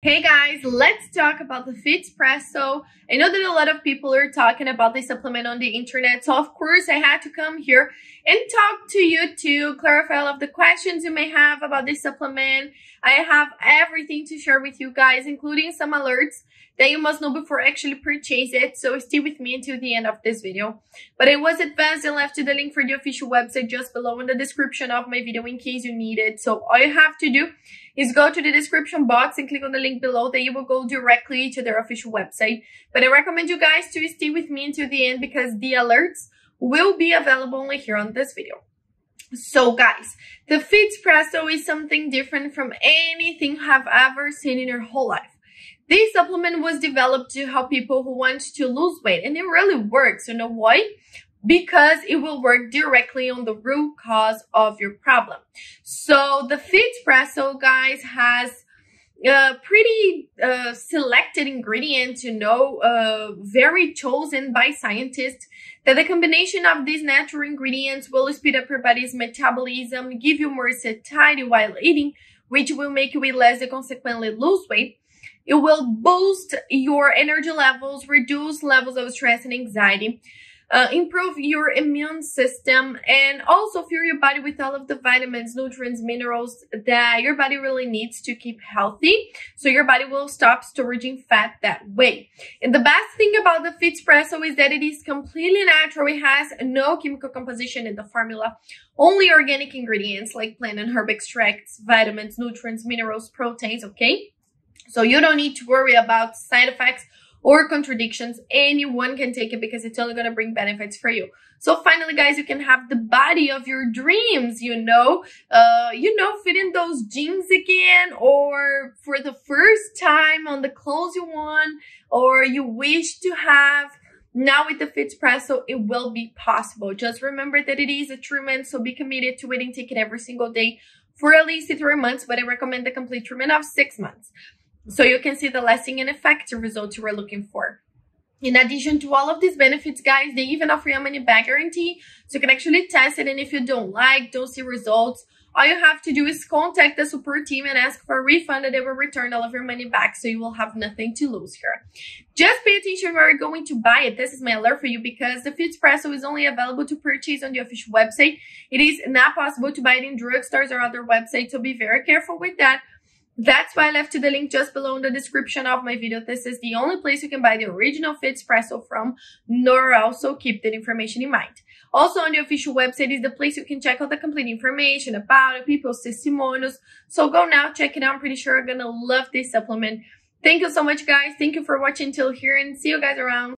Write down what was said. Hey guys, let's talk about the FitSpresso. I know that a lot of people are talking about this supplement on the internet, so of course I had to come here and talk to you to clarify all of the questions you may have about this supplement. I have everything to share with you guys, including some alerts that you must know before actually purchase it, so stay with me until the end of this video. But I was advanced and left you the link for the official website just below in the description of my video in case you need it. So all you have to do is go to the description box and click on the link below, then you will go directly to their official website. But I recommend you guys to stay with me until the end because the alerts will be available only here on this video. So guys, the FitSpresso is something different from anything you have ever seen in your whole life. This supplement was developed to help people who want to lose weight, and it really works. You know why? Because it will work directly on the root cause of your problem. So the FitSpresso, guys, has pretty selected ingredients, you know, very chosen by scientists, that the combination of these natural ingredients will speed up your body's metabolism, give you more satiety while eating, which will make you eat less and consequently lose weight. It will boost your energy levels, reduce levels of stress and anxiety, improve your immune system, and also fuel your body with all of the vitamins, nutrients, minerals that your body really needs to keep healthy, so your body will stop storing fat that way. And the best thing about the FitSpresso is that it is completely natural. It has no chemical composition in the formula, only organic ingredients like plant and herb extracts, vitamins, nutrients, minerals, proteins, okay? So you don't need to worry about side effects or contradictions. Anyone can take it because it's only going to bring benefits for you. So finally, guys, you can have the body of your dreams, fit in those jeans again, or for the first time on the clothes you want or you wish to have. Now with the FitSpresso, it will be possible. Just remember that it is a treatment, so be committed to waiting ticket every single day for at least 3 months, but I recommend the complete treatment of 6 months. So you can see the lasting and effective results you were looking for. In addition to all of these benefits, guys, they even offer a money-back guarantee. So you can actually test it, and if you don't see results, all you have to do is contact the support team and ask for a refund, and they will return all of your money back, so you will have nothing to lose here. Just pay attention where you're going to buy it. This is my alert for you because the FitSpresso is only available to purchase on the official website. It is not possible to buy it in drugstores or other websites, so be very careful with that. That's why I left you the link just below in the description of my video. This is the only place you can buy the original FitSpresso from, nor also keep that information in mind. Also on the official website is the place you can check out the complete information about it, people's testimonials. So go now, check it out. I'm pretty sure you're going to love this supplement. Thank you so much, guys. Thank you for watching till here, and see you guys around.